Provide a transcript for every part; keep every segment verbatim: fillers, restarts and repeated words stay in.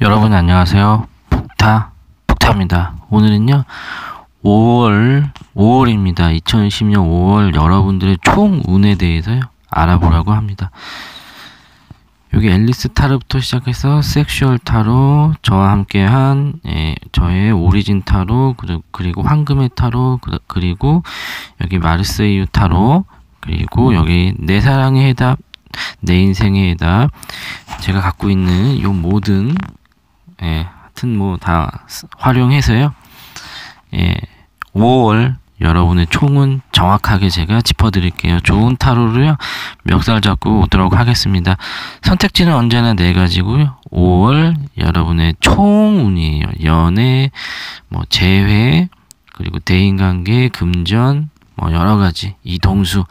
여러분 안녕하세요. 폭타 폭타입니다. 오늘은요 오월 오월입니다. 이천이십년 오월 여러분들의 총운에 대해서 알아보라고 합니다. 여기 앨리스 타로부터 시작해서 섹슈얼 타로, 저와 함께한 예, 저의 오리진 타로, 그리고 황금의 타로, 그리고 여기 마르세유 타로, 그리고 여기 내 사랑의 해답, 내 인생의 해답, 제가 갖고 있는 요 모든 예, 하여튼 뭐 다 활용해서요. 예, 오월 여러분의 총은 정확하게 제가 짚어드릴게요. 좋은 타로로요. 멱살 잡고 오도록 하겠습니다. 선택지는 언제나 네 가지고요. 오월 여러분의 총운이에요. 연애, 뭐 재회, 그리고 대인관계, 금전, 뭐 여러 가지 이동수.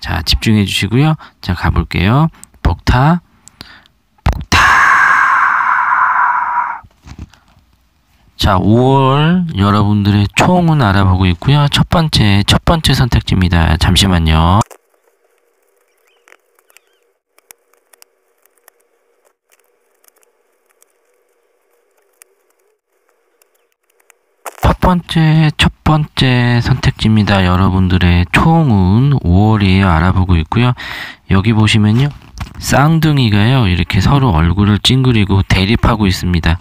자 집중해 주시고요. 자 가볼게요. 폭타. 자, 오월 여러분들의 총은 알아보고 있고요. 첫 번째, 첫 번째 선택지입니다. 잠시만요. 첫 번째, 첫 번째 선택지입니다. 여러분들의 총은 오월이에요. 알아보고 있고요. 여기 보시면요. 쌍둥이가요. 이렇게 서로 얼굴을 찡그리고 대립하고 있습니다.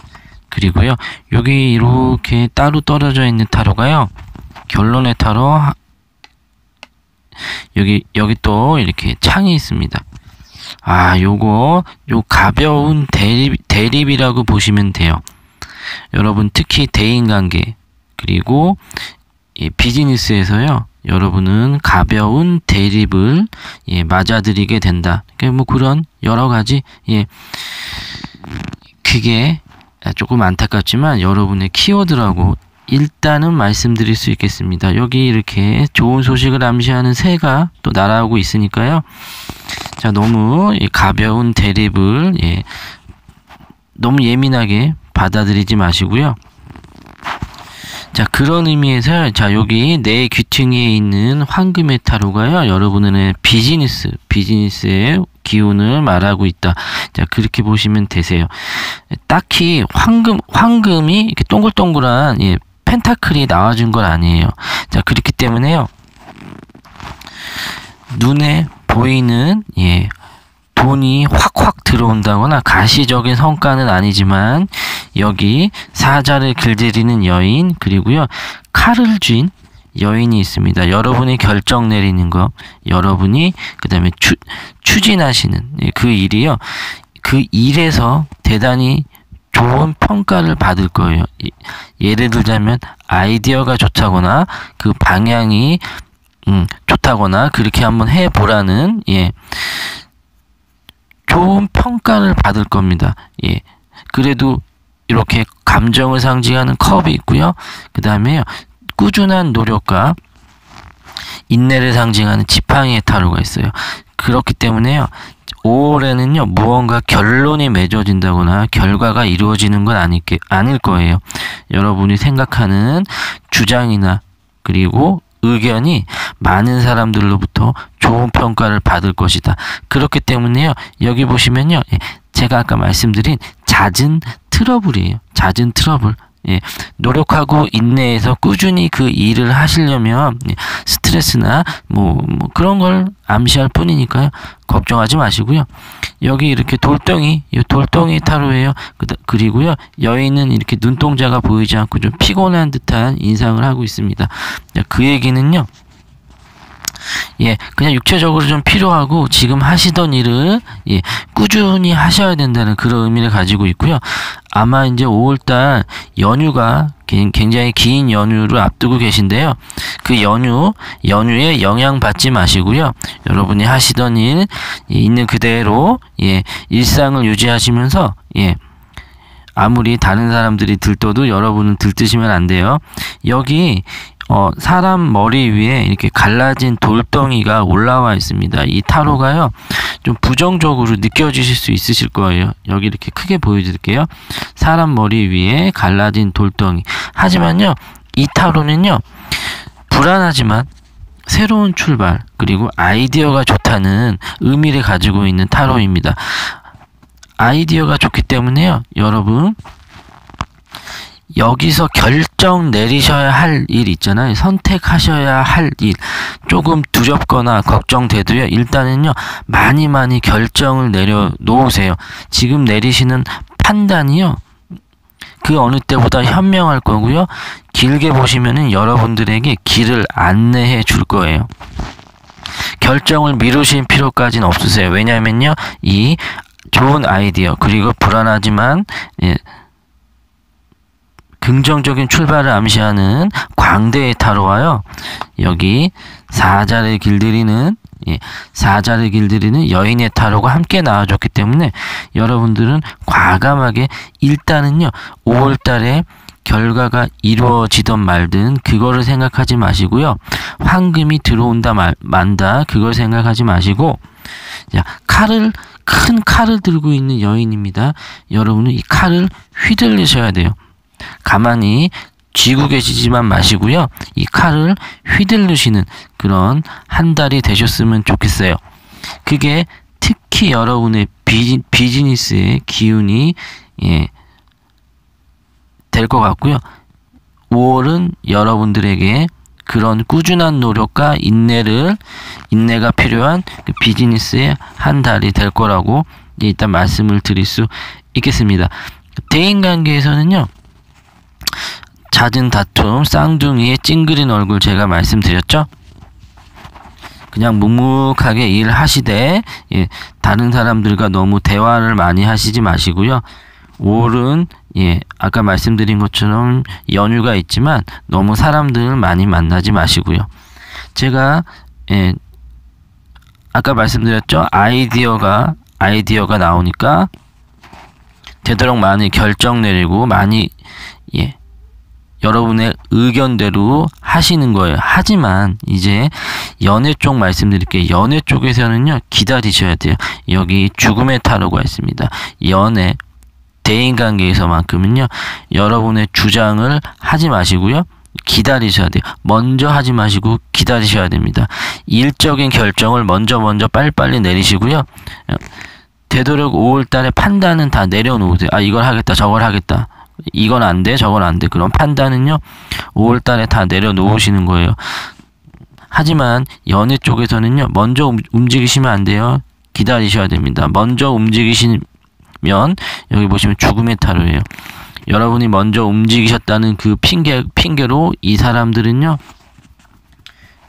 그리고요 여기 이렇게 따로 떨어져 있는 타로가요 결론의 타로, 여기 여기 또 이렇게 창이 있습니다. 아 요거 요 가벼운 대립, 대립이라고 보시면 돼요. 여러분 특히 대인관계 그리고 예, 비즈니스에서요 여러분은 가벼운 대립을 예, 맞아들이게 된다. 그러니까 뭐 그런 여러 가지 예 그게 조금 안타깝지만 여러분의 키워드라고 일단은 말씀드릴 수 있겠습니다. 여기 이렇게 좋은 소식을 암시하는 새가 또 날아오고 있으니까요. 자 너무 이 가벼운 대립을 예, 너무 예민하게 받아들이지 마시고요. 자 그런 의미에서 자 여기 내 귀퉁이에 있는 황금의 타로가요 여러분의 비즈니스 비즈니스의 기운을 말하고 있다. 자 그렇게 보시면 되세요. 딱히 황금 황금이 이렇게 동글동글한 예, 펜타클이 나와준 건 아니에요. 자 그렇기 때문에요 눈에 보이는 예 돈이 확확 들어온다거나 가시적인 성과는 아니지만 여기 사자를 길들이는 여인 그리고요 칼을 쥔 여인이 있습니다. 여러분이 결정 내리는 거, 여러분이 그 다음에 추진하시는 그 일이요. 그 일에서 대단히 좋은 평가를 받을 거예요. 예를 들자면 아이디어가 좋다거나 그 방향이 음, 좋다거나 그렇게 한번 해보라는 예. 좋은 평가를 받을 겁니다. 예. 그래도 이렇게 감정을 상징하는 컵이 있고요. 그 다음에 꾸준한 노력과 인내를 상징하는 지팡이의 타로가 있어요. 그렇기 때문에요. 오월에는요. 무언가 결론이 맺어진다거나 결과가 이루어지는 건 아닐, 게, 아닐 거예요. 여러분이 생각하는 주장이나 그리고 의견이 많은 사람들로부터 좋은 평가를 받을 것이다. 그렇기 때문에요. 여기 보시면요. 제가 아까 말씀드린 잦은 트러블이에요. 잦은 트러블. 예, 노력하고 인내해서 꾸준히 그 일을 하시려면 스트레스나 뭐, 뭐 그런 걸 암시할 뿐이니까요. 걱정하지 마시고요. 여기 이렇게 돌덩이, 이 돌덩이 타로예요. 그리고요 여인은 이렇게 눈동자가 보이지 않고 좀 피곤한 듯한 인상을 하고 있습니다. 그 얘기는요. 예, 그냥 육체적으로 좀 필요하고 지금 하시던 일을 예, 꾸준히 하셔야 된다는 그런 의미를 가지고 있고요. 아마 이제 오월달 연휴가 굉장히 긴 연휴를 앞두고 계신데요. 그 연휴, 연휴에 영향받지 마시고요. 여러분이 하시던 일 있는 그대로 예, 일상을 유지하시면서 예, 아무리 다른 사람들이 들떠도 여러분은 들뜨시면 안 돼요. 여기 어, 사람 머리 위에 이렇게 갈라진 돌덩이가 올라와 있습니다. 이 타로가요, 좀 부정적으로 느껴지실 수 있으실 거예요. 여기 이렇게 크게 보여드릴게요. 사람 머리 위에 갈라진 돌덩이. 하지만요, 이 타로는요, 불안하지만 새로운 출발, 그리고 아이디어가 좋다는 의미를 가지고 있는 타로입니다. 아이디어가 좋기 때문에요. 여러분 여기서 결정 내리셔야 할 일 있잖아요. 선택하셔야 할 일. 조금 두렵거나 걱정돼도요. 일단은요. 많이 많이 결정을 내려놓으세요. 지금 내리시는 판단이요. 그 어느 때보다 현명할 거고요. 길게 보시면은 여러분들에게 길을 안내해 줄 거예요. 결정을 미루실 필요까지는 없으세요. 왜냐면요. 이 좋은 아이디어 그리고 불안하지만 예, 긍정적인 출발을 암시하는 광대의 타로와요. 여기 사자를 길들이는 예, 사자를 길들이는 여인의 타로가 함께 나와줬기 때문에 여러분들은 과감하게 일단은요. 오월달에 결과가 이루어지던 말든 그거를 생각하지 마시고요. 황금이 들어온다 말, 만다 그걸 생각하지 마시고 자, 칼을 큰 칼을 들고 있는 여인입니다. 여러분은 이 칼을 휘둘리셔야 돼요. 가만히 쥐고 계시지만 마시고요. 이 칼을 휘둘르시는 그런 한 달이 되셨으면 좋겠어요. 그게 특히 여러분의 비지, 비즈니스의 기운이 예, 될 것 같고요. 오월은 여러분들에게 그런 꾸준한 노력과 인내를 인내가 필요한 그 비즈니스의 한 달이 될 거라고 일단 말씀을 드릴 수 있겠습니다. 대인관계에서는요. 잦은 다툼, 쌍둥이의 찡그린 얼굴 제가 말씀드렸죠. 그냥 묵묵하게 일하시되 예, 다른 사람들과 너무 대화를 많이 하시지 마시고요. 오월은 예, 아까 말씀드린 것처럼 연휴가 있지만 너무 사람들 많이 만나지 마시고요. 제가 예, 아까 말씀드렸죠. 아이디어가 아이디어가 나오니까 되도록 많이 결정 내리고 많이 예, 여러분의 의견대로 하시는 거예요. 하지만 이제 연애 쪽 말씀드릴게요. 연애 쪽에서는요. 기다리셔야 돼요. 여기 죽음의 타로가 있습니다. 연애, 대인관계에서만큼은요. 여러분의 주장을 하지 마시고요. 기다리셔야 돼요. 먼저 하지 마시고 기다리셔야 됩니다. 일적인 결정을 먼저 먼저 빨리빨리 내리시고요. 되도록 오월달에 판단은 다 내려놓으세요. 아 이걸 하겠다 저걸 하겠다. 이건 안 돼, 저건 안 돼. 그런 판단은요, 오월달에 다 내려놓으시는 거예요. 하지만 연애 쪽에서는요, 먼저 움직이시면 안 돼요. 기다리셔야 됩니다. 먼저 움직이시면, 여기 보시면 죽음의 타로예요. 여러분이 먼저 움직이셨다는 그 핑계, 핑계로 이 사람들은요,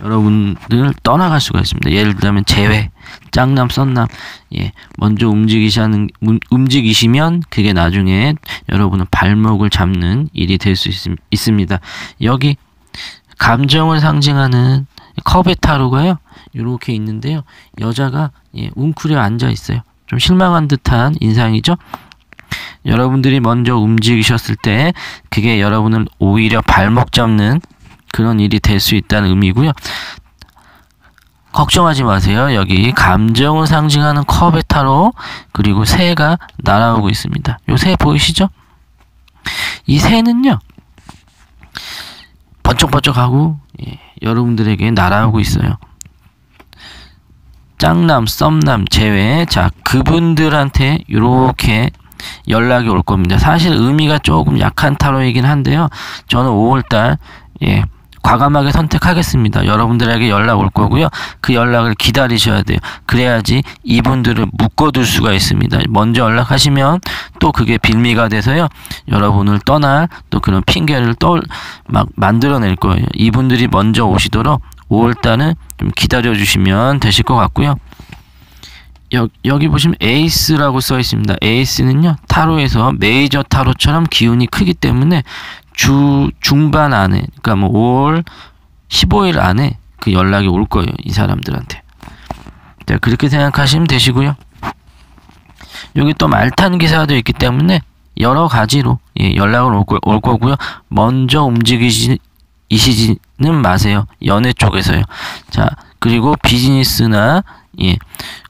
여러분을 떠나갈 수가 있습니다. 예를 들면 재회, 짱남, 썬남, 예, 먼저 움직이시는 움직이시면 그게 나중에 여러분은 발목을 잡는 일이 될 수 있습니다. 여기 감정을 상징하는 컵의 타로가요, 이렇게 있는데요. 여자가 예, 웅크려 앉아 있어요. 좀 실망한 듯한 인상이죠. 여러분들이 먼저 움직이셨을 때 그게 여러분을 오히려 발목 잡는 그런 일이 될 수 있다는 의미고요. 걱정하지 마세요. 여기 감정을 상징하는 컵의 타로 그리고 새가 날아오고 있습니다. 요 새 보이시죠? 이 새는요. 번쩍번쩍하고 예, 여러분들에게 날아오고 있어요. 짱남, 썸남, 제외 자 그분들한테 이렇게 연락이 올 겁니다. 사실 의미가 조금 약한 타로이긴 한데요. 저는 오월달 예. 과감하게 선택하겠습니다. 여러분들에게 연락 올 거고요. 그 연락을 기다리셔야 돼요. 그래야지 이분들을 묶어둘 수가 있습니다. 먼저 연락하시면 또 그게 빌미가 돼서요. 여러분을 떠날 또 그런 핑계를 또 막 만들어낼 거예요. 이분들이 먼저 오시도록 오월달은 좀 기다려주시면 되실 것 같고요. 여, 여기 보시면 에이스라고 써 있습니다. 에이스는요. 타로에서 메이저 타로처럼 기운이 크기 때문에 주 중반 안에 그러니까 뭐 오월 십오일 안에 그 연락이 올 거예요. 이 사람들한테. 자, 그렇게 생각하시면 되시고요. 여기 또 말탄 기사도 있기 때문에 여러 가지로 예, 연락을 올, 거, 올 거고요. 먼저 움직이시지는 마세요. 연애 쪽에서요. 자, 그리고 비즈니스나 예,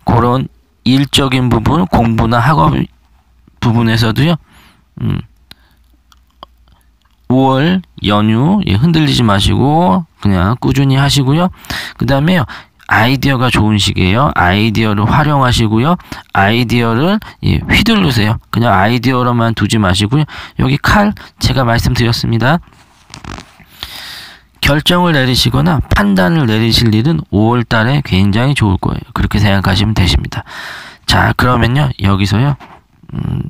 그런 일적인 부분, 공부나 학업 부분에서도요. 음, 오월 연휴 예, 흔들리지 마시고 그냥 꾸준히 하시고요. 그 다음에요. 아이디어가 좋은 시기에요. 아이디어를 활용하시고요. 아이디어를 예, 휘둘르세요. 그냥 아이디어로만 두지 마시고요. 여기 칼 제가 말씀드렸습니다. 결정을 내리시거나 판단을 내리실 일은 오월달에 굉장히 좋을 거예요. 그렇게 생각하시면 되십니다. 자, 그러면요 여기서요 음,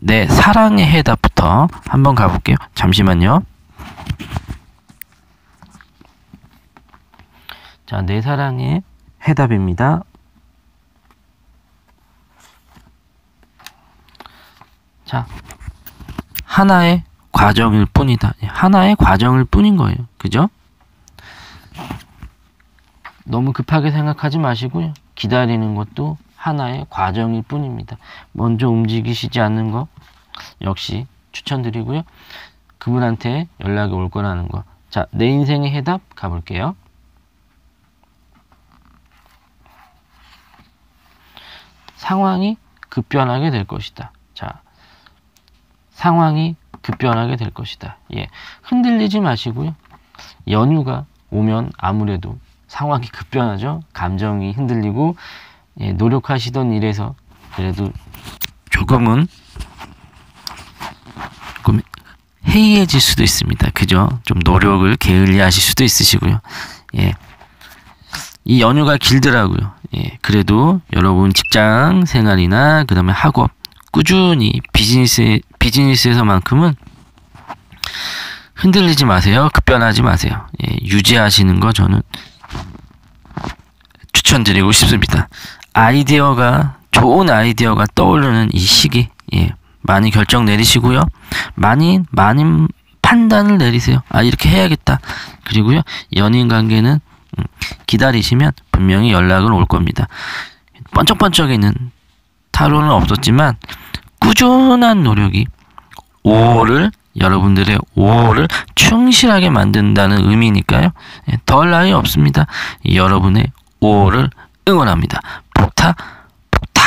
네, 사랑의 해답부터 한번 가볼게요. 잠시만요. 자, 내 사랑의 해답입니다. 자, 하나의 과정일 뿐이다. 하나의 과정일 뿐인 거예요. 그죠? 너무 급하게 생각하지 마시고요. 기다리는 것도 하나의 과정일 뿐입니다. 먼저 움직이시지 않는 거 역시 추천드리고요. 그분한테 연락이 올 거라는 거. 자, 내 인생의 해답 가볼게요. 상황이 급변하게 될 것이다. 자, 상황이 급변하게 될 것이다. 예, 흔들리지 마시고요. 연휴가 오면 아무래도 상황이 급변하죠. 감정이 흔들리고 예, 노력하시던 일에서 그래도 조금은 조금 해이해질 수도 있습니다. 그죠? 좀 노력을 게을리하실 수도 있으시고요. 예, 이 연휴가 길더라고요. 예, 그래도 여러분 직장 생활이나 그 다음에 학업 꾸준히 비즈니스, 비즈니스에서만큼은 흔들리지 마세요. 급변하지 마세요. 예, 유지하시는 거 저는 추천드리고 싶습니다. 아이디어가, 좋은 아이디어가 떠오르는 이 시기, 예, 많이 결정 내리시고요. 많이, 많이 판단을 내리세요. 아, 이렇게 해야겠다. 그리고요, 연인 관계는 기다리시면 분명히 연락은 올 겁니다. 번쩍번쩍이는 타로는 없었지만 꾸준한 노력이 오월을 여러분들의 오월을 충실하게 만든다는 의미니까요. 덜 나위 없습니다. 여러분의 오월을 응원합니다. 폭타 폭타.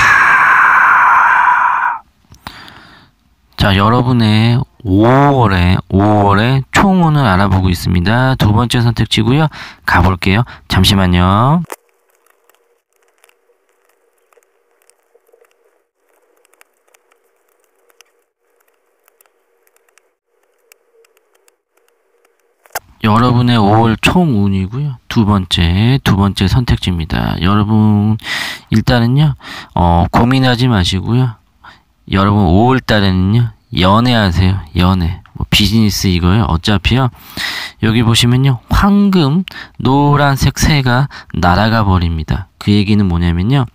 자, 여러분의 오월에 오월에 총운을 알아보고 있습니다. 두 번째 선택지고요. 가볼게요. 잠시만요. 여러분의 오월 총운이고요. 두 번째, 두 번째 선택지입니다. 여러분 일단은요. 어, 고민하지 마시고요. 여러분 오월 달에는요. 연애하세요. 연애. 뭐 비즈니스 이거요. 어차피요. 여기 보시면요. 황금 노란색 새가 날아가 버립니다. 그 얘기는 뭐냐면요.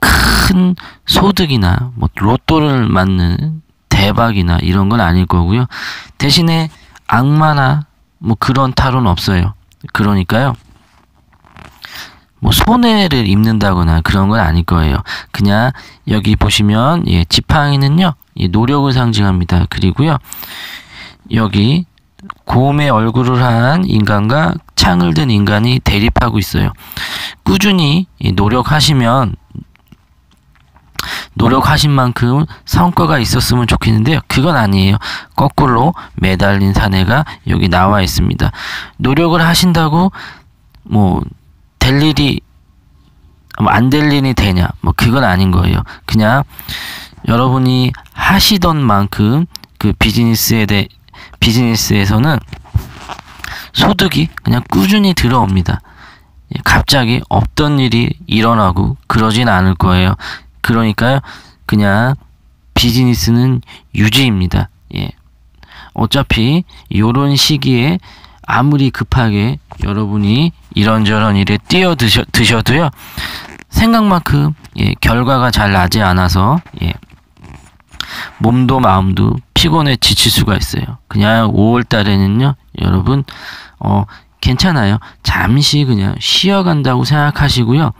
큰 소득이나 뭐 로또를 맞는 대박이나 이런 건 아닐 거고요. 대신에 악마나 뭐 그런 탈은 없어요. 그러니까요. 뭐 손해를 입는다거나 그런 건 아닐 거예요. 그냥 여기 보시면 예, 지팡이는요. 예, 노력을 상징합니다. 그리고요. 여기 곰의 얼굴을 한 인간과 창을 든 인간이 대립하고 있어요. 꾸준히 예, 노력하시면 노력하신 만큼 성과가 있었으면 좋겠는데요. 그건 아니에요. 거꾸로 매달린 사내가 여기 나와 있습니다. 노력을 하신다고 뭐 될 일이 안 될 일이 되냐? 뭐 그건 아닌 거예요. 그냥 여러분이 하시던 만큼 그 비즈니스에 대 비즈니스에서는 소득이 그냥 꾸준히 들어옵니다. 갑자기 없던 일이 일어나고 그러진 않을 거예요. 그러니까요, 그냥 비즈니스는 유지입니다. 예. 어차피 요런 시기에 아무리 급하게 여러분이 이런저런 일에 뛰어드셔, 드셔도요, 생각만큼 예, 결과가 잘 나지 않아서 예, 몸도 마음도 피곤해 지칠 수가 있어요. 그냥 오월 달에는요, 여러분 어, 괜찮아요. 잠시 그냥 쉬어간다고 생각하시고요.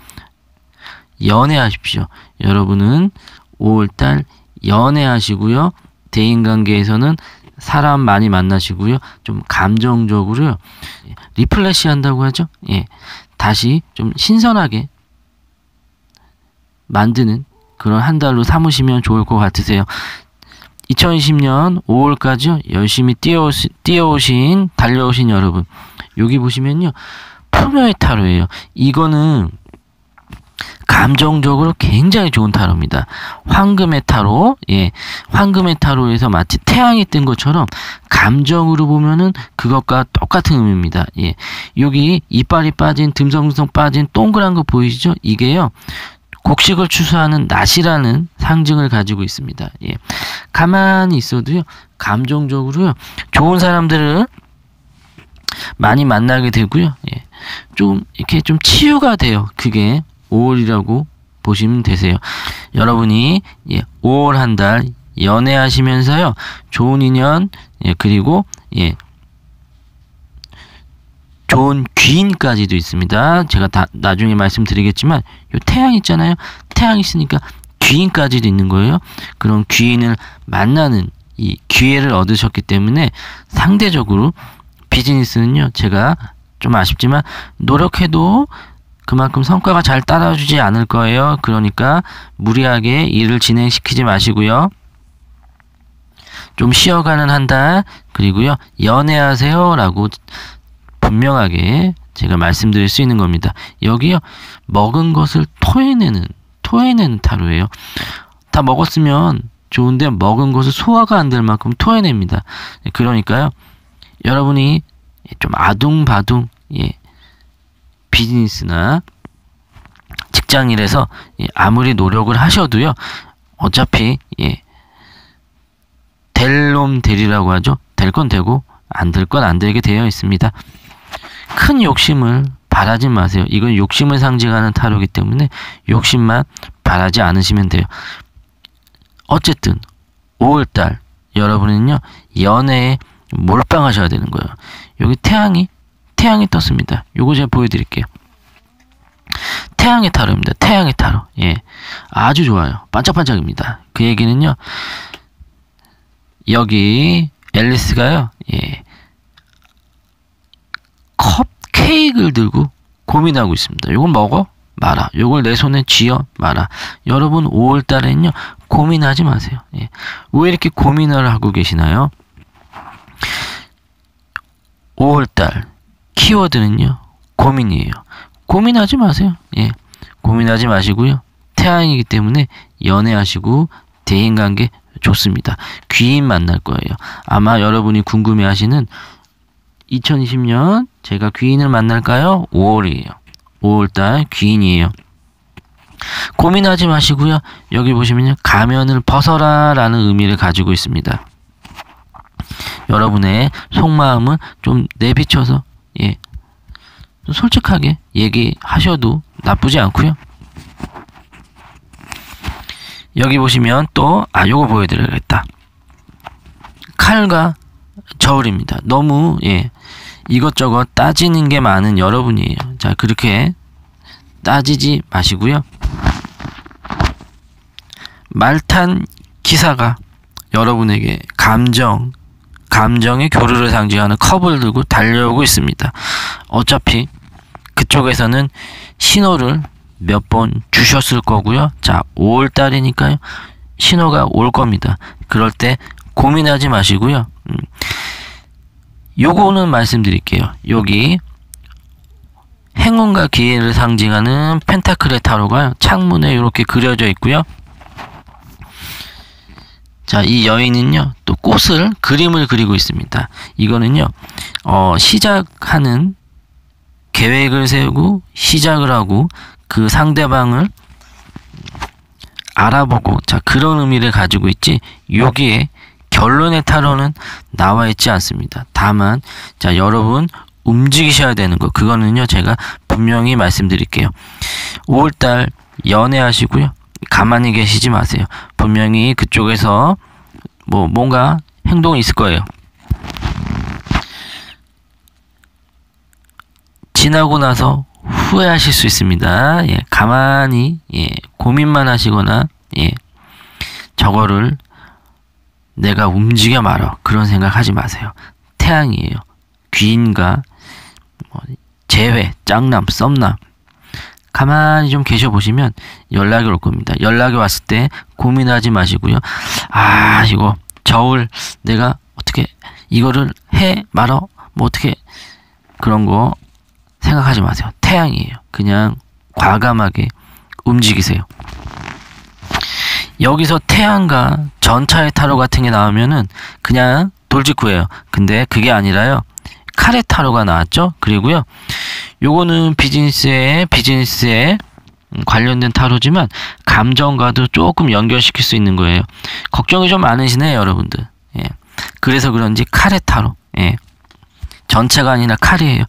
연애하십시오. 여러분은 오월달 연애하시고요. 대인관계에서는 사람 많이 만나시고요. 좀 감정적으로 리플레시 한다고 하죠. 예, 다시 좀 신선하게 만드는 그런 한 달로 삼으시면 좋을 것 같으세요. 이천이십 년 오월까지 열심히 뛰어오신, 뛰어오신 달려오신 여러분 여기 보시면요. 하루의 타로예요. 이거는 감정적으로 굉장히 좋은 타로입니다. 황금의 타로, 예, 황금의 타로에서 마치 태양이 뜬 것처럼 감정으로 보면은 그것과 똑같은 의미입니다. 예, 여기 이빨이 빠진, 듬성듬성 빠진 동그란 거 보이시죠? 이게요, 곡식을 추수하는 낫이라는 상징을 가지고 있습니다. 예, 가만히 있어도요, 감정적으로요, 좋은 사람들을 많이 만나게 되고요, 예, 좀 이렇게 좀 치유가 돼요. 그게 오월이라고 보시면 되세요. 여러분이 예, 오월 한 달 연애하시면서요 좋은 인연, 예, 그리고 예, 좋은 귀인까지도 있습니다. 제가 다 나중에 말씀드리겠지만 요 태양 있잖아요. 태양 있으니까 귀인까지도 있는 거예요. 그런 귀인을 만나는 이 기회를 얻으셨기 때문에 상대적으로 비즈니스는요 제가 좀 아쉽지만 노력해도 그만큼 성과가 잘 따라주지 않을 거예요. 그러니까 무리하게 일을 진행시키지 마시고요. 좀 쉬어가는 한 달, 그리고요. 연애하세요. 라고 분명하게 제가 말씀드릴 수 있는 겁니다. 여기요. 먹은 것을 토해내는, 토해내는 타로예요. 다 먹었으면 좋은데 먹은 것을 소화가 안 될 만큼 토해냅니다. 그러니까요. 여러분이 좀 아둥바둥, 예. 비즈니스나 직장일에서 예, 아무리 노력을 하셔도요 어차피 예, 될 놈 되리라고 하죠. 될 건 되고 안 될 건 안 되게 되어 있습니다. 큰 욕심을 바라지 마세요. 이건 욕심을 상징하는 타로이기 때문에 욕심만 바라지 않으시면 돼요. 어쨌든 오월달 여러분은요 연애에 몰빵하셔야 되는 거예요. 여기 태양이 태양이 떴습니다. 요거 제가 보여드릴게요. 태양의 타로입니다. 태양의 타로. 예, 아주 좋아요. 반짝반짝입니다. 그 얘기는요. 여기 앨리스가요. 예, 컵 케이크를 들고 고민하고 있습니다. 요걸 먹어? 마라. 요걸 내 손에 쥐어? 마라. 여러분 오월달에는요. 고민하지 마세요. 예, 왜 이렇게 고민을 하고 계시나요? 오월달. 키워드는요. 고민이에요. 고민하지 마세요. 예, 고민하지 마시고요. 태양이기 때문에 연애하시고 대인관계 좋습니다. 귀인 만날 거예요. 아마 여러분이 궁금해하시는 이천이십 년 제가 귀인을 만날까요? 오월이에요. 오월달 귀인이에요. 고민하지 마시고요. 여기 보시면요. 가면을 벗어라 라는 의미를 가지고 있습니다. 여러분의 속마음을 좀 내비쳐서 예, 솔직하게 얘기하셔도 나쁘지 않고요. 여기 보시면 또 아 요거 보여드려야겠다. 칼과 저울입니다. 너무 예, 이것저것 따지는 게 많은 여러분이에요. 자 그렇게 따지지 마시고요. 말탄 기사가 여러분에게 감정 감정의 교류를 상징하는 컵을 들고 달려오고 있습니다. 어차피 그쪽에서는 신호를 몇 번 주셨을 거고요. 자, 오월달이니까요. 신호가 올 겁니다. 그럴 때 고민하지 마시고요. 음. 요거는 말씀드릴게요. 여기 행운과 기회를 상징하는 펜타클의 타로가 창문에 이렇게 그려져 있고요. 자, 이 여인은요, 또 꽃을, 그림을 그리고 있습니다. 이거는요, 어, 시작하는 계획을 세우고 시작을 하고 그 상대방을 알아보고, 자, 그런 의미를 가지고 있지, 여기에 결론의 타로는 나와 있지 않습니다. 다만, 자, 여러분 움직이셔야 되는 거, 그거는요, 제가 분명히 말씀드릴게요. 오월달 연애하시고요. 가만히 계시지 마세요. 분명히 그쪽에서 뭐 뭔가 행동이 있을 거예요. 지나고 나서 후회하실 수 있습니다. 예, 가만히 예, 고민만 하시거나 예, 저거를 내가 움직여 말어 그런 생각하지 마세요. 태양이에요. 귀인과 뭐, 재회, 짝남, 썸남 가만히 좀 계셔보시면 연락이 올 겁니다. 연락이 왔을 때 고민하지 마시고요. 아 이거 저울 내가 어떻게 이거를 해 말어 뭐 어떻게 그런 거 생각하지 마세요. 태양이에요. 그냥 과감하게 움직이세요. 여기서 태양과 전차의 타로 같은 게 나오면은 그냥 돌직구예요. 근데 그게 아니라요, 카레 타로가 나왔죠. 그리고요, 요거는 비즈니스에 비즈니스에 관련된 타로지만 감정과도 조금 연결시킬 수 있는 거예요. 걱정이 좀 많으시네요, 여러분들. 예. 그래서 그런지 카레 타로, 예, 전체가 아니라 칼이에요.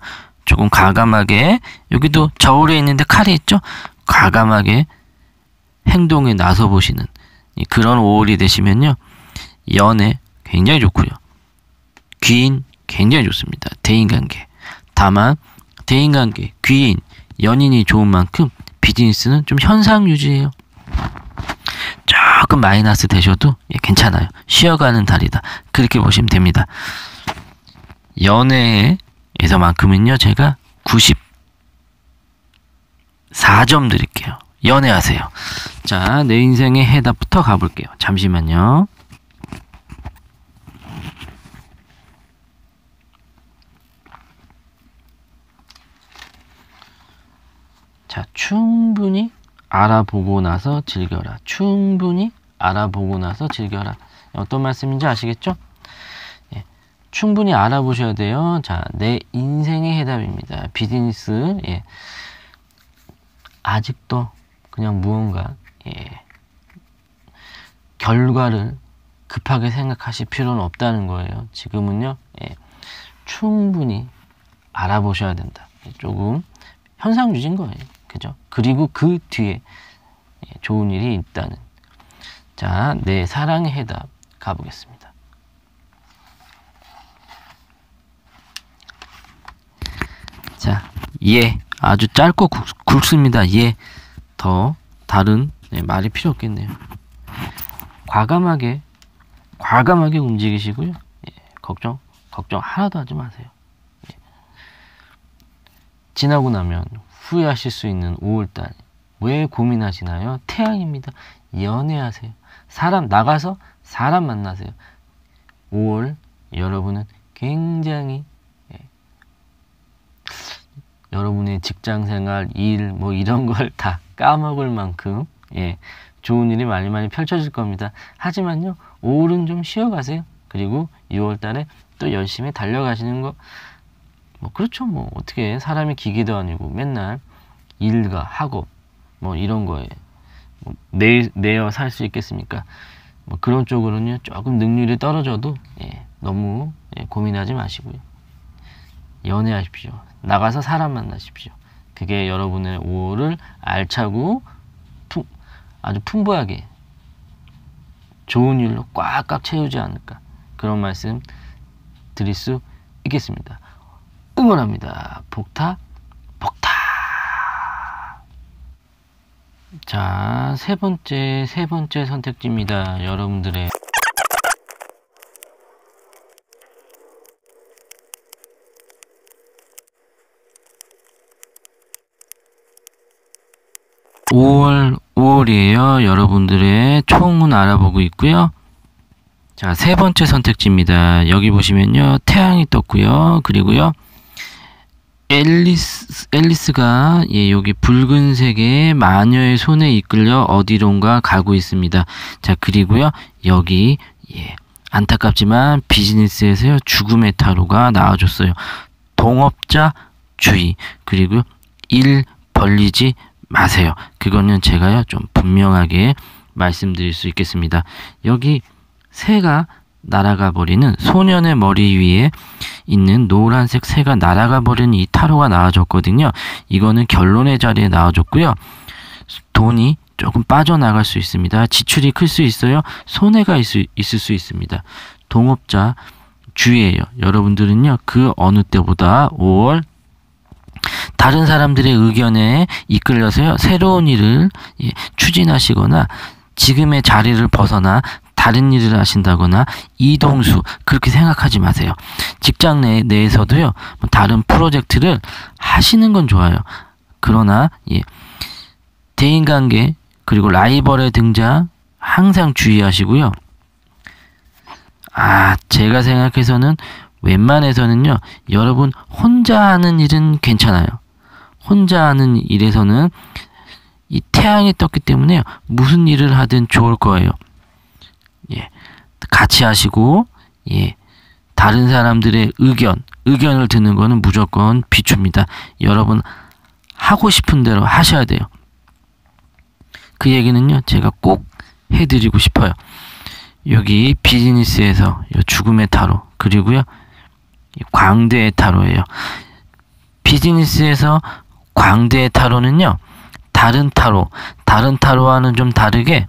조금 과감하게, 여기도 저울에 있는데 칼이 있죠. 과감하게 행동에 나서 보시는 그런 오월이 되시면요, 연애 굉장히 좋고요, 귀인 굉장히 좋습니다. 대인관계. 다만 대인관계, 귀인, 연인이 좋은 만큼 비즈니스는 좀 현상 유지예요. 조금 마이너스 되셔도 예, 괜찮아요. 쉬어가는 달이다, 그렇게 보시면 됩니다. 연애에서만큼은요, 제가 구십사 점 드릴게요. 연애하세요. 자, 내 인생의 해답부터 가볼게요. 잠시만요. 자, 충분히 알아보고 나서 즐겨라. 충분히 알아보고 나서 즐겨라. 어떤 말씀인지 아시겠죠? 예, 충분히 알아보셔야 돼요. 자, 내 인생의 해답입니다. 비즈니스, 예, 아직도 그냥 무언가, 예, 결과를 급하게 생각하실 필요는 없다는 거예요. 지금은요, 예, 충분히 알아보셔야 된다. 조금 현상 유지인 거예요. 그죠? 그리고 그 뒤에 예, 좋은 일이 있다는. 자, 내 사랑의 해답 가보겠습니다. 자, 예, 아주 짧고 굵, 굵습니다. 예, 더 다른 네, 말이 필요 없겠네요. 과감하게 과감하게 움직이시고요. 예, 걱정 걱정 하나도 하지 마세요. 예. 지나고 나면 후회하실 수 있는 오월달, 왜 고민하시나요? 태양입니다. 연애하세요. 사람 나가서 사람 만나세요. 오월 여러분은 굉장히 예, 여러분의 직장생활, 일, 뭐 이런 걸 다 까먹을 만큼 예, 좋은 일이 많이 많이 펼쳐질 겁니다. 하지만요, 오월은 좀 쉬어가세요. 그리고 유월달에 또 열심히 달려가시는 거, 뭐 그렇죠. 뭐 어떻게 사람이 기계도 아니고 맨날 일과 학업 뭐 이런 거에 뭐 매, 매여 살 수 있겠습니까? 뭐 그런 쪽으로는 조금 능률이 떨어져도 예, 너무 예, 고민하지 마시고요. 연애하십시오. 나가서 사람 만나십시오. 그게 여러분의 오월을 알차고 풍, 아주 풍부하게 좋은 일로 꽉꽉 채우지 않을까, 그런 말씀 드릴 수 있겠습니다. 응원합니다. 복타 복타. 자, 세 번째 세 번째 선택지입니다. 여러분들의 오월 오월이에요. 여러분들의 총은 알아보고 있고요. 자, 세 번째 선택지입니다. 여기 보시면요, 태양이 떴고요. 그리고요, 앨리스, 앨리스가 예, 여기 붉은색의 마녀의 손에 이끌려 어디론가 가고 있습니다. 자, 그리고요, 여기 예, 안타깝지만 비즈니스에서요, 죽음의 타로가 나와줬어요. 동업자 주의. 그리고 일 벌리지 마세요. 그거는 제가요, 좀 분명하게 말씀드릴 수 있겠습니다. 여기 새가 날아가 버리는, 소년의 머리 위에 있는 노란색 새가 날아가 버리는 이 타로가 나와줬거든요. 이거는 결론의 자리에 나와줬고요. 돈이 조금 빠져나갈 수 있습니다. 지출이 클 수 있어요. 손해가 있을, 있을 수 있습니다. 동업자 주의예요. 여러분들은요, 그 어느 때보다 오월 다른 사람들의 의견에 이끌려서요, 새로운 일을 예, 추진하시거나 지금의 자리를 벗어나 다른 일을 하신다거나 이동수, 그렇게 생각하지 마세요. 직장 내, 내에서도요, 다른 프로젝트를 하시는 건 좋아요. 그러나 예, 대인관계 그리고 라이벌의 등장 항상 주의하시고요. 아, 제가 생각해서는 웬만해서는요, 여러분 혼자 하는 일은 괜찮아요. 혼자 하는 일에서는 이 태양이 떴기 때문에 무슨 일을 하든 좋을 거예요. 예, 같이 하시고, 예, 다른 사람들의 의견, 의견을 듣는 거는 무조건 비추입니다. 여러분 하고 싶은 대로 하셔야 돼요. 그 얘기는요, 제가 꼭 해드리고 싶어요. 여기 비즈니스에서 죽음의 타로, 그리고요 광대의 타로예요. 비즈니스에서 광대의 타로는요, 다른 타로, 다른 타로와는 좀 다르게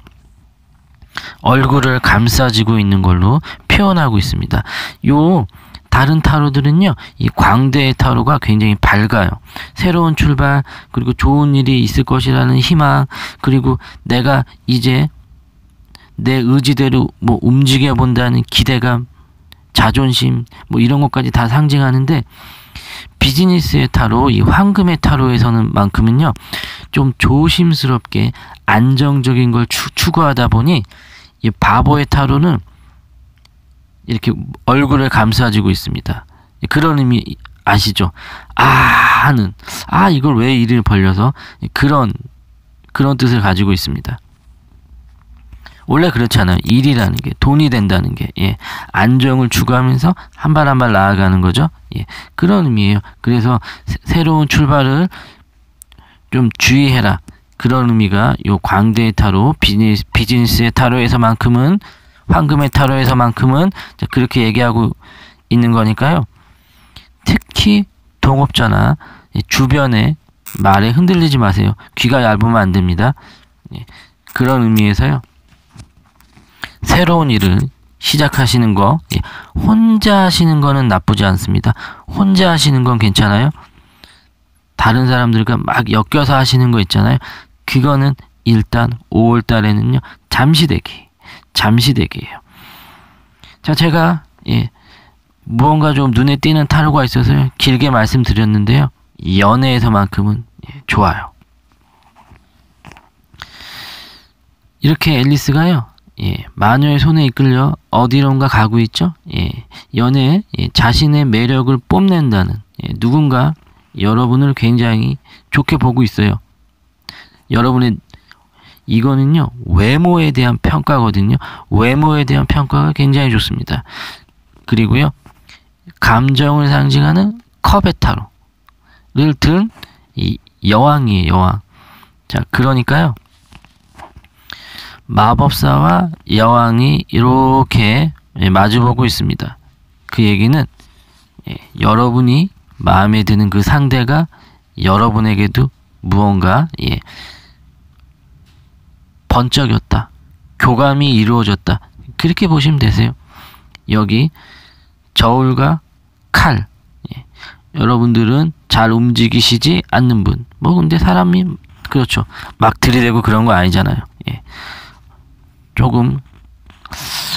얼굴을 감싸지고 있는 걸로 표현하고 있습니다. 요 다른 타로들은요, 이 광대의 타로가 굉장히 밝아요. 새로운 출발, 그리고 좋은 일이 있을 것이라는 희망, 그리고 내가 이제 내 의지대로 뭐 움직여 본다는 기대감, 자존심, 뭐 이런 것까지 다 상징하는데, 비즈니스의 타로, 이 황금의 타로에서는 만큼은요, 좀 조심스럽게 안정적인 걸 추, 추구하다 보니, 이 바보의 타로는 이렇게 얼굴을 감싸지고 있습니다. 그런 의미 아시죠? 아 하는, 아 이걸 왜 이를 벌려서, 그런 그런 뜻을 가지고 있습니다. 원래 그렇잖아요. 일이라는 게, 돈이 된다는 게, 예, 안정을 추구하면서 한 발 한 발 나아가는 거죠. 예, 그런 의미예요. 그래서 새, 새로운 출발을 좀 주의해라, 그런 의미가 요 광대의 타로, 비즈니스, 비즈니스의 타로에서만큼은, 황금의 타로에서만큼은 그렇게 얘기하고 있는 거니까요. 특히 동업자나 주변의 말에 흔들리지 마세요. 귀가 얇으면 안 됩니다. 그런 의미에서요, 새로운 일을 시작하시는 거, 혼자 하시는 거는 나쁘지 않습니다. 혼자 하시는 건 괜찮아요. 다른 사람들과 막 엮여서 하시는 거 있잖아요. 그거는 일단 오월 달에는요 잠시 대기. 잠시 대기예요. 자, 제가 예, 무언가 좀 눈에 띄는 타로가 있어서 길게 말씀드렸는데요. 연애에서만큼은 예, 좋아요. 이렇게 앨리스가요, 예, 마녀의 손에 이끌려 어디론가 가고 있죠. 예, 연애에 예, 자신의 매력을 뽐낸다는, 예, 누군가 여러분을 굉장히 좋게 보고 있어요. 여러분의 이거는요, 외모에 대한 평가거든요. 외모에 대한 평가가 굉장히 좋습니다. 그리고요, 감정을 상징하는 컵의 타로를 든 이 여왕이에요, 여왕. 자, 그러니까요, 마법사와 여왕이 이렇게 마주보고 있습니다. 그 얘기는 예, 여러분이 마음에 드는 그 상대가 여러분에게도 무언가 예, 번쩍였다, 교감이 이루어졌다, 그렇게 보시면 되세요. 여기 저울과 칼, 예, 여러분들은 잘 움직이시지 않는 분, 뭐 근데 사람이 그렇죠, 막 들이대고 그런 거 아니잖아요. 예, 조금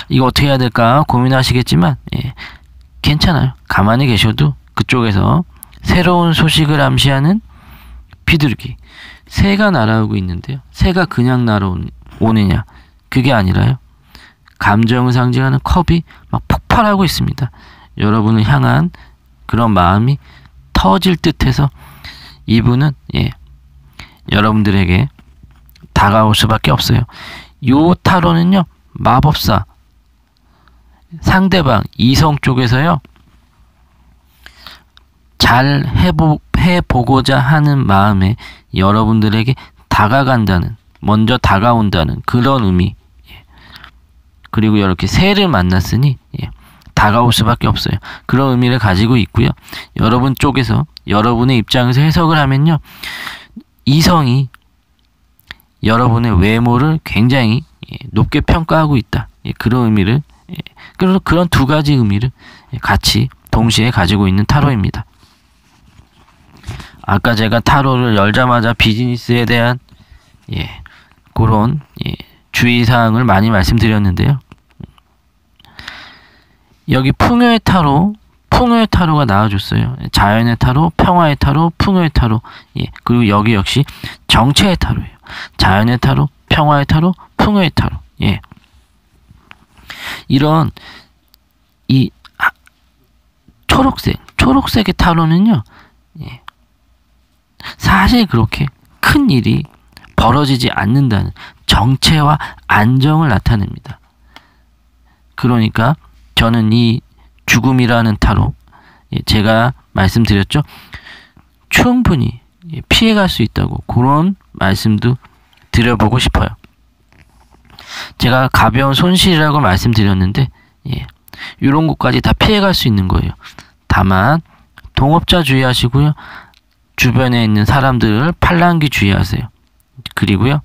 이거 어떻게 해야 될까 고민하시겠지만 예, 괜찮아요. 가만히 계셔도 그쪽에서 새로운 소식을 암시하는 비둘기, 새가 날아오고 있는데요. 새가 그냥 날아오느냐, 그게 아니라요, 감정을 상징하는 컵이 막 폭발하고 있습니다. 여러분을 향한 그런 마음이 터질 듯해서 이분은 예, 여러분들에게 다가올 수밖에 없어요. 요 타로는요, 마법사, 상대방, 이성 쪽에서요, 잘 해보, 해보고자 하는 마음에 여러분들에게 다가간다는, 먼저 다가온다는 그런 의미. 예. 그리고 이렇게 새를 만났으니 예, 다가올 수밖에 없어요. 그런 의미를 가지고 있고요. 여러분 쪽에서, 여러분의 입장에서 해석을 하면요, 이성이 여러분의 외모를 굉장히 예, 높게 평가하고 있다. 예, 그런 의미를, 예, 그런, 그런 두 가지 의미를 예, 같이 동시에 가지고 있는 타로입니다. 아까 제가 타로를 열자마자 비즈니스에 대한 예, 그런 예, 주의사항을 많이 말씀드렸는데요. 여기 풍요의 타로, 풍요의 타로가 나와줬어요. 자연의 타로, 평화의 타로, 풍요의 타로. 예, 그리고 여기 역시 정체의 타로예요. 자연의 타로, 평화의 타로, 풍요의 타로. 예, 이런 이 아, 초록색, 초록색의 타로는요, 예, 사실 그렇게 큰 일이 벌어지지 않는다는 정체와 안정을 나타냅니다. 그러니까 저는 이 죽음이라는 타로, 제가 말씀드렸죠. 충분히 피해갈 수 있다고 그런 말씀도 드려보고 싶어요. 제가 가벼운 손실이라고 말씀드렸는데 예, 이런 것까지 다 피해갈 수 있는 거예요. 다만 동업자 주의하시고요. 주변에 있는 사람들을 팔랑귀 주의하세요. 그리고요.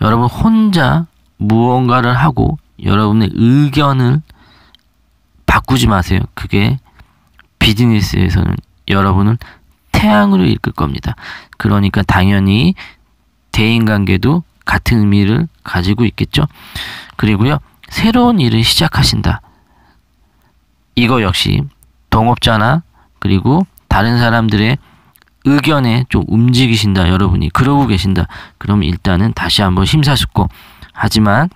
여러분 혼자 무언가를 하고 여러분의 의견을 바꾸지 마세요. 그게 비즈니스에서는 여러분을 태양으로 이끌 겁니다. 그러니까 당연히 대인관계도 같은 의미를 가지고 있겠죠. 그리고요. 새로운 일을 시작하신다. 이거 역시 동업자나 그리고 다른 사람들의 의견에 좀 움직이신다. 여러분이 그러고 계신다. 그럼 일단은 다시 한번 심사숙고. 하지만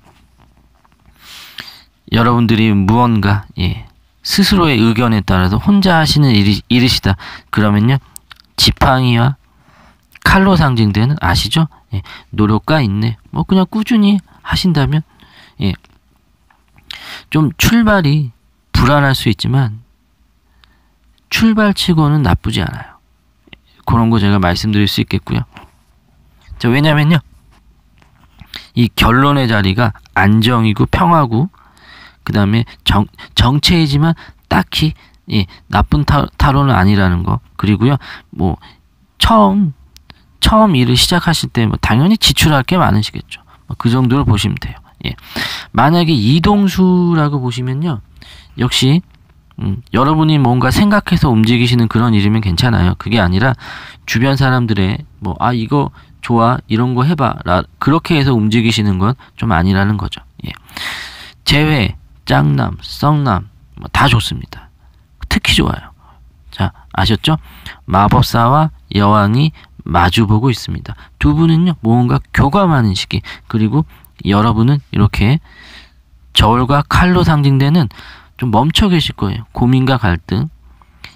여러분들이 무언가 예, 스스로의 의견에 따라서 혼자 하시는 일이, 일이시다. 그러면요. 지팡이와 칼로 상징되는 아시죠? 예, 노력과 인내. 뭐 그냥 꾸준히 하신다면 예, 좀 출발이 불안할 수 있지만 출발치고는 나쁘지 않아요. 그런 거 제가 말씀드릴 수 있겠고요. 자, 왜냐면요. 이 결론의 자리가 안정이고 평화고 그 다음에 정체이지만 딱히 예, 나쁜 타, 타로는 아니라는 거. 그리고요. 뭐 처음 처음 일을 시작하실 때 뭐 당연히 지출할 게 많으시겠죠. 그 정도로 보시면 돼요. 예. 만약에 이동수라고 보시면요. 역시 음, 여러분이 뭔가 생각해서 움직이시는 그런 일이면 괜찮아요. 그게 아니라 주변 사람들의 뭐 아 이거 좋아 이런 거 해봐 라, 그렇게 해서 움직이시는 건 좀 아니라는 거죠. 예. 재회, 짱남, 썩남 뭐 다 좋습니다. 특히 좋아요. 자 아셨죠? 마법사와 여왕이 마주보고 있습니다. 두 분은요 뭔가 교감하는 시기. 그리고 여러분은 이렇게 저울과 칼로 상징되는 좀 멈춰 계실 거예요. 고민과 갈등.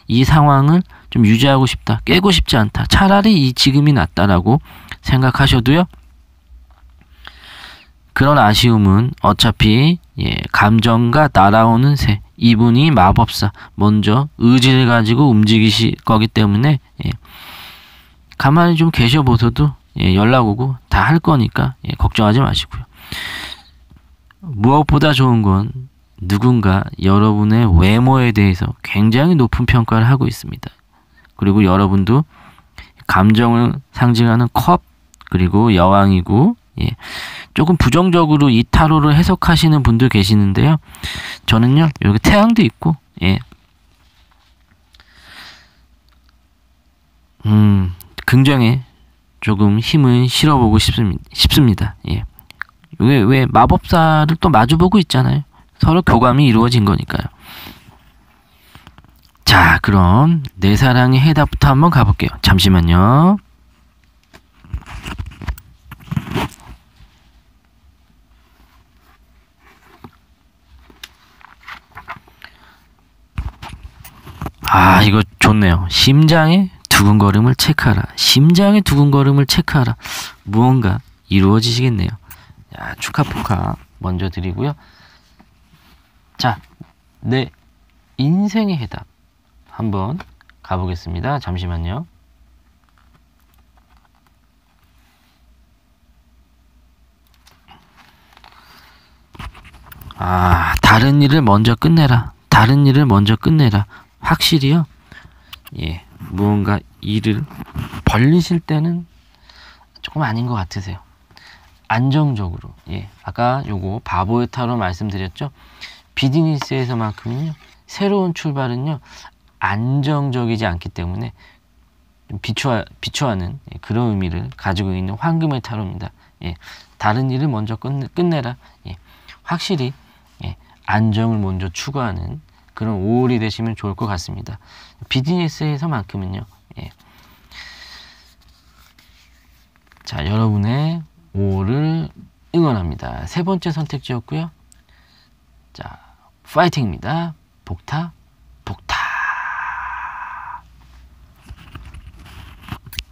이 상황을 좀 유지하고 싶다. 깨고 싶지 않다. 차라리 이 지금이 낫다라고 생각하셔도요. 그런 아쉬움은 어차피 예, 감정과 날아오는 새. 이분이 마법사. 먼저 의지를 가지고 움직이실 거기 때문에 예, 가만히 좀 계셔보셔도 예, 연락 오고 다 할 거니까 예, 걱정하지 마시고요. 무엇보다 좋은 건 누군가 여러분의 외모에 대해서 굉장히 높은 평가를 하고 있습니다. 그리고 여러분도 감정을 상징하는 컵 그리고 여왕이고 예, 조금 부정적으로 이 타로를 해석하시는 분도 계시는데요. 저는요 여기 태양도 있고 예, 음, 긍정에 조금 힘을 실어보고 싶습니다. 싶습니다. 예, 왜, 왜 마법사를 또 마주보고 있잖아요. 서로 교감이 이루어진 거니까요. 자, 그럼 내 사랑의 해답부터 한번 가볼게요. 잠시만요. 아, 이거 좋네요. 심장의 두근거림을 체크하라. 심장의 두근거림을 체크하라. 무언가 이루어지시겠네요. 야, 축하포카 먼저 드리고요. 자, 내 인생의 해답 한번 가보겠습니다. 잠시만요. 아, 다른 일을 먼저 끝내라. 다른 일을 먼저 끝내라. 확실히요. 예, 무언가 일을 벌리실 때는 조금 아닌 것 같으세요. 안정적으로. 예, 아까 요거 바보의 타로 말씀드렸죠. 비즈니스에서만큼은요 새로운 출발은요 안정적이지 않기 때문에 비추하, 비추하는 그런 의미를 가지고 있는 황금의 타로입니다. 예, 다른 일을 먼저 끝내, 끝내라. 예, 확실히 예, 안정을 먼저 추구하는 그런 오월이 되시면 좋을 것 같습니다. 비즈니스에서만큼은요. 예. 자, 여러분의 오월을 응원합니다. 세 번째 선택지였고요. 자, 파이팅입니다. 복타, 복타.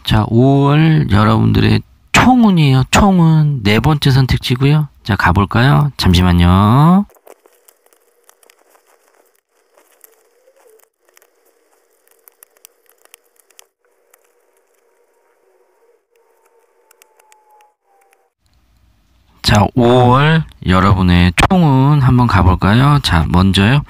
자, 오월 여러분들의 총운이에요. 총운 네 번째 선택지고요. 자, 가볼까요? 잠시만요. 자, 오월 여러분의 총운 한번 가볼까요? 자, 먼저요.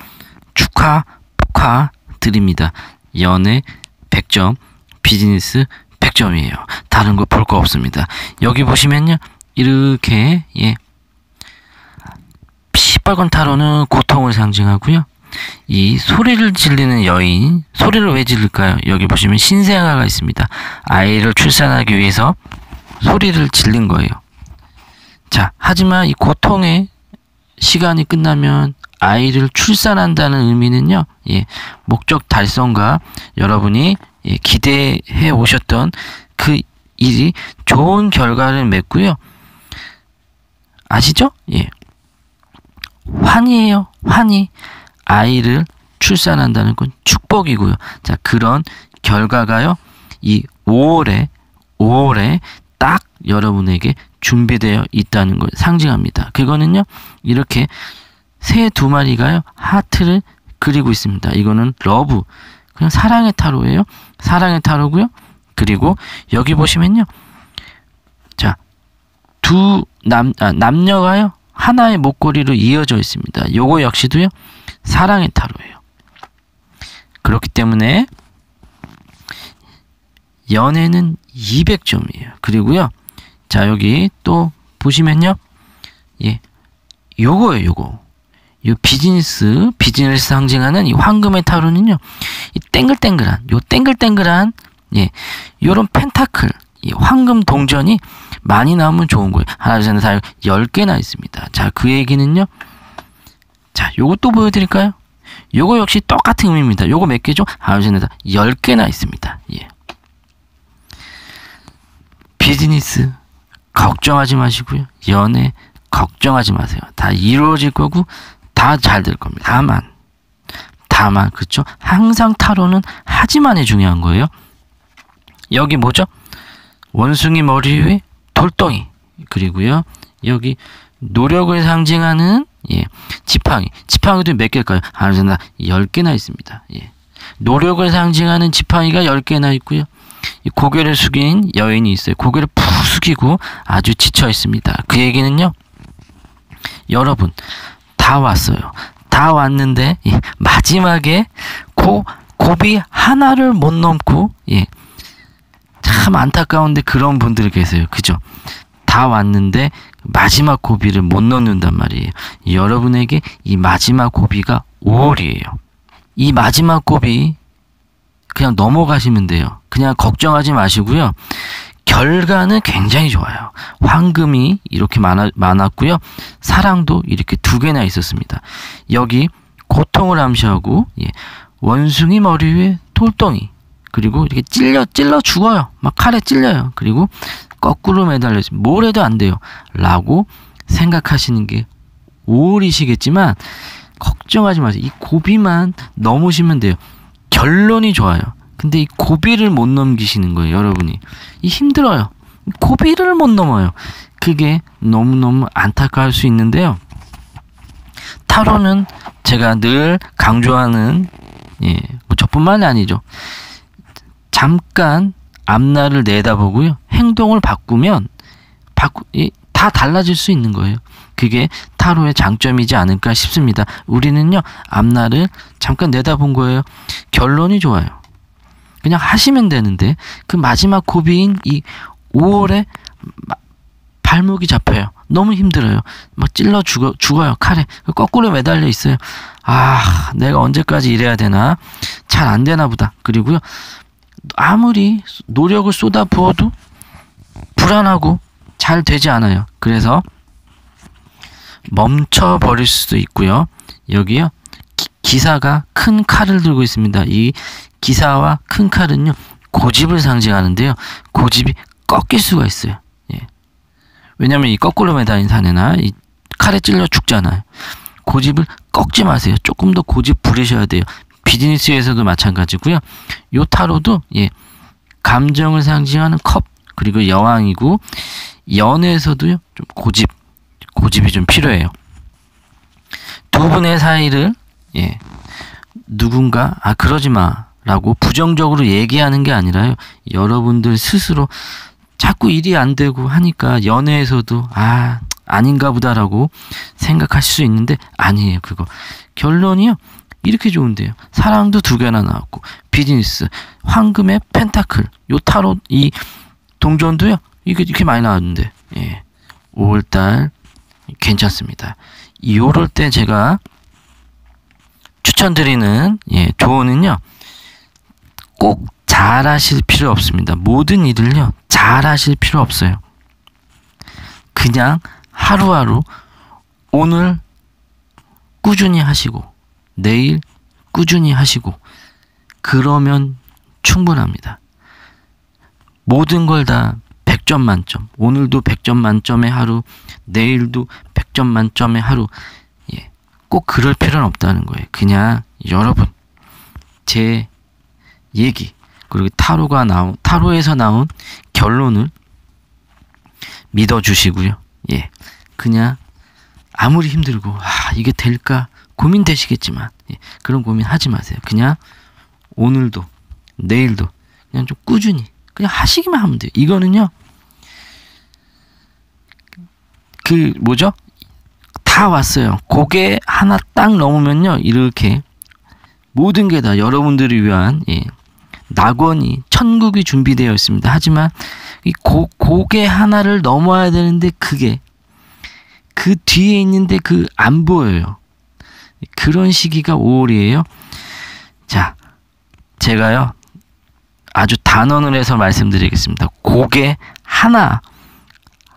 축하, 축하 드립니다. 연애 백 점, 비즈니스 백 점이에요. 다른 거 볼 거 없습니다. 여기 보시면요. 이렇게, 예. 시뻘건 타로는 고통을 상징하고요. 이 소리를 질리는 여인, 소리를 왜 질릴까요? 여기 보시면 신생아가 있습니다. 아이를 출산하기 위해서 소리를 질린 거예요. 자, 하지만 이 고통의 시간이 끝나면 아이를 출산한다는 의미는요, 예, 목적 달성과 여러분이 예, 기대해 오셨던 그 일이 좋은 결과를 맺고요. 아시죠? 예. 환희예요. 환희. 아이를 출산한다는 건 축복이고요. 자, 그런 결과가요, 이 오월에, 오월에 딱 여러분에게 준비되어 있다는 걸 상징합니다. 그거는요, 이렇게 새 두 마리가요, 하트를 그리고 있습니다. 이거는 러브. 그냥 사랑의 타로예요. 사랑의 타로고요. 그리고 여기 보시면요. 자, 두 남, 아, 남녀가요. 하나의 목걸이로 이어져 있습니다. 요거 역시도요. 사랑의 타로예요. 그렇기 때문에 연애는 이백 점이에요. 그리고요. 자, 여기 또 보시면요. 예. 요거예요, 요거. 요 비즈니스, 비즈니스 상징하는 이 황금의 타로는요, 이 땡글땡글한, 요 땡글땡글한, 예, 요런 펜타클, 이 황금 동전이 많이 나오면 좋은 거예요. 하나, 둘, 셋, 넷, 다 열 개나 있습니다. 자, 그 얘기는요, 자, 요것도 보여드릴까요? 요거 역시 똑같은 의미입니다. 요거 몇 개죠? 하나, 둘, 셋, 넷, 다 열 개나 있습니다. 예. 비즈니스, 걱정하지 마시고요. 연애, 걱정하지 마세요. 다 이루어질 거고, 다 잘 될 겁니다. 다만, 다만, 그쵸? 항상 타로는 하지만이 중요한 거예요. 여기 뭐죠? 원숭이 머리 위에 돌덩이. 그리고요, 여기 노력을 상징하는, 예, 지팡이. 지팡이도 몇 개일까요? 하나, 둘, 셋, 넷, 열 개나 있습니다. 예. 노력을 상징하는 지팡이가 열 개나 있고요. 이 고개를 숙인 여인이 있어요. 고개를 푹 숙이고 아주 지쳐 있습니다. 그 얘기는요, 여러분, 다 왔어요. 다 왔는데, 예, 마지막에 고, 고비 하나를 못 넘고, 예, 참 안타까운데 그런 분들 계세요. 그죠? 다 왔는데 마지막 고비를 못 넘는단 말이에요. 여러분에게 이 마지막 고비가 오월이에요. 이 마지막 고비 그냥 넘어가시면 돼요. 그냥 걱정하지 마시고요. 결과는 굉장히 좋아요. 황금이 이렇게 많아, 많았고요. 사랑도 이렇게 두 개나 있었습니다. 여기 고통을 암시하고, 예, 원숭이 머리 위에 돌덩이, 그리고 이렇게 찔려 찔러 죽어요. 막 칼에 찔려요. 그리고 거꾸로 매달려 있어요. 뭘 해도 안 돼요 라고 생각하시는 게 오월이시겠지만 걱정하지 마세요. 이 고비만 넘으시면 돼요. 결론이 좋아요. 근데 이 고비를 못 넘기시는 거예요, 여러분이. 이 힘들어요. 고비를 못 넘어요. 그게 너무너무 안타까울 수 있는데요. 타로는 제가 늘 강조하는, 예, 뭐 저뿐만이 아니죠. 잠깐 앞날을 내다보고요. 행동을 바꾸면 바꾸, 예, 다 달라질 수 있는 거예요. 그게 타로의 장점이지 않을까 싶습니다. 우리는요, 앞날을 잠깐 내다본 거예요. 결론이 좋아요. 그냥 하시면 되는데 그 마지막 고비인 이 오월에 마, 발목이 잡혀요. 너무 힘들어요. 막 찔러 죽어, 죽어요. 칼에 거꾸로 매달려 있어요. 아, 내가 언제까지 이래야 되나, 잘 안 되나 보다. 그리고요, 아무리 노력을 쏟아부어도 불안하고 잘 되지 않아요. 그래서 멈춰버릴 수도 있고요. 여기요, 기, 기사가 큰 칼을 들고 있습니다. 이 기사와 큰 칼은요, 고집을 상징하는데요. 고집이 꺾일 수가 있어요. 예. 왜냐면 이 거꾸로 매달린 사내나 이 칼에 찔려 죽잖아요. 고집을 꺾지 마세요. 조금 더 고집 부리셔야 돼요. 비즈니스에서도 마찬가지고요. 요 타로도, 예, 감정을 상징하는 컵, 그리고 여왕이고 연애에서도 좀 고집, 고집이 좀 필요해요. 두 분의 사이를 예, 누군가 아 그러지 마라고 부정적으로 얘기하는 게 아니라요. 여러분들 스스로 자꾸 일이 안 되고 하니까 연애에서도 아 아닌가 보다라고 생각할 수 있는데 아니에요. 그거 결론이요 이렇게 좋은데요. 사랑도 두 개나 나왔고 비즈니스, 황금의 펜타클, 요 타로 이 동전도요 이게 이렇게 많이 나왔는데 예, 오월달 괜찮습니다. 요럴 때 제가 추천드리는 예, 조언은요 꼭 잘하실 필요 없습니다. 모든 일을요 잘하실 필요 없어요. 그냥 하루하루 오늘 꾸준히 하시고 내일 꾸준히 하시고 그러면 충분합니다. 모든 걸 다 백 점 만점, 오늘도 백 점 만점의 하루, 내일도 백 점 만점의 하루, 예, 꼭 그럴 필요는 없다는 거예요. 그냥 여러분 제 얘기 그리고 타로가 나온 타로에서 나온 결론을 믿어주시고요. 예, 그냥 아무리 힘들고 아 이게 될까 고민되시겠지만 예, 그런 고민 하지 마세요. 그냥 오늘도 내일도 그냥 좀 꾸준히 그냥 하시기만 하면 돼요. 이거는요 그 뭐죠 다 왔어요. 고개 하나 딱 넘으면요 이렇게 모든 게 다 여러분들을 위한 예, 낙원이 천국이 준비되어 있습니다. 하지만 이 고, 고개 하나를 넘어야 되는데 그게 그 뒤에 있는데 그 안 보여요. 그런 시기가 오월이에요. 자, 제가요 아주 단언을 해서 말씀드리겠습니다. 고개 하나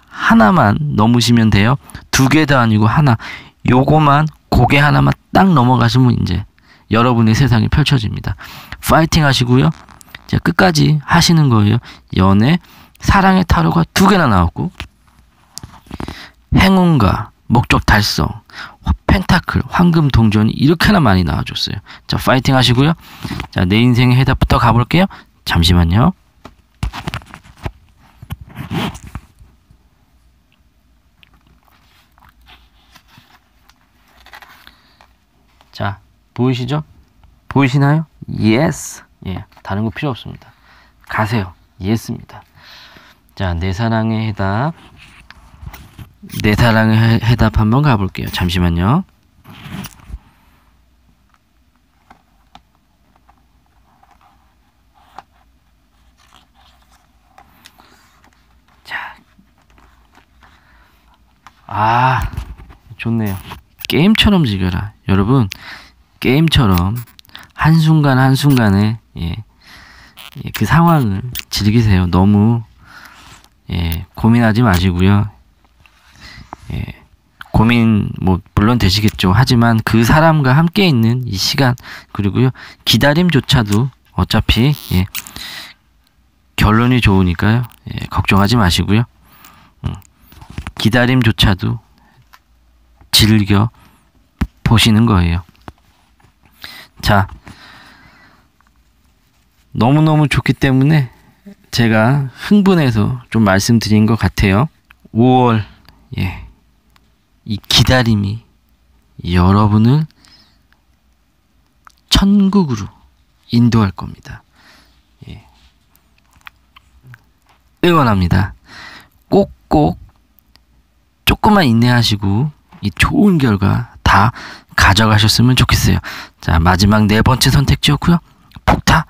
하나만 넘으시면 돼요. 두 개 다 아니고 하나. 요거만 고개 하나만 딱 넘어가시면 이제 여러분의 세상이 펼쳐집니다. 파이팅 하시고요. 자, 끝까지 하시는 거예요. 연애, 사랑의 타로가 두 개나 나왔고 행운과 목적 달성, 펜타클, 황금 동전이 이렇게나 많이 나와줬어요. 자, 파이팅 하시고요. 자, 내 인생의 해답부터 가볼게요. 잠시만요. 자, 보이시죠? 보이시나요? 예스. 예, 다른 거 필요 없습니다. 가세요. 예스입니다. 자, 내 사랑의 해답. 내 사랑의 해답 한번 가볼게요. 잠시만요. 자, 아, 좋네요. 게임처럼 즐겨라. 여러분, 게임처럼 한순간 한순간에 예, 예, 그 상황을 즐기세요. 너무 예, 고민하지 마시고요. 예, 고민 뭐 물론 되시겠죠. 하지만 그 사람과 함께 있는 이 시간 그리고요 기다림조차도 어차피 예, 결론이 좋으니까요. 예, 걱정하지 마시고요. 음, 기다림조차도 즐겨 보시는 거예요. 자, 너무너무 좋기 때문에 제가 흥분해서 좀 말씀드린 것 같아요. 오월 예, 이 기다림이 여러분을 천국으로 인도할 겁니다. 예, 응원합니다. 꼭꼭 조금만 인내하시고 이 좋은 결과 다 가져가셨으면 좋겠어요. 자, 마지막 네 번째 선택지였고요. 폭타.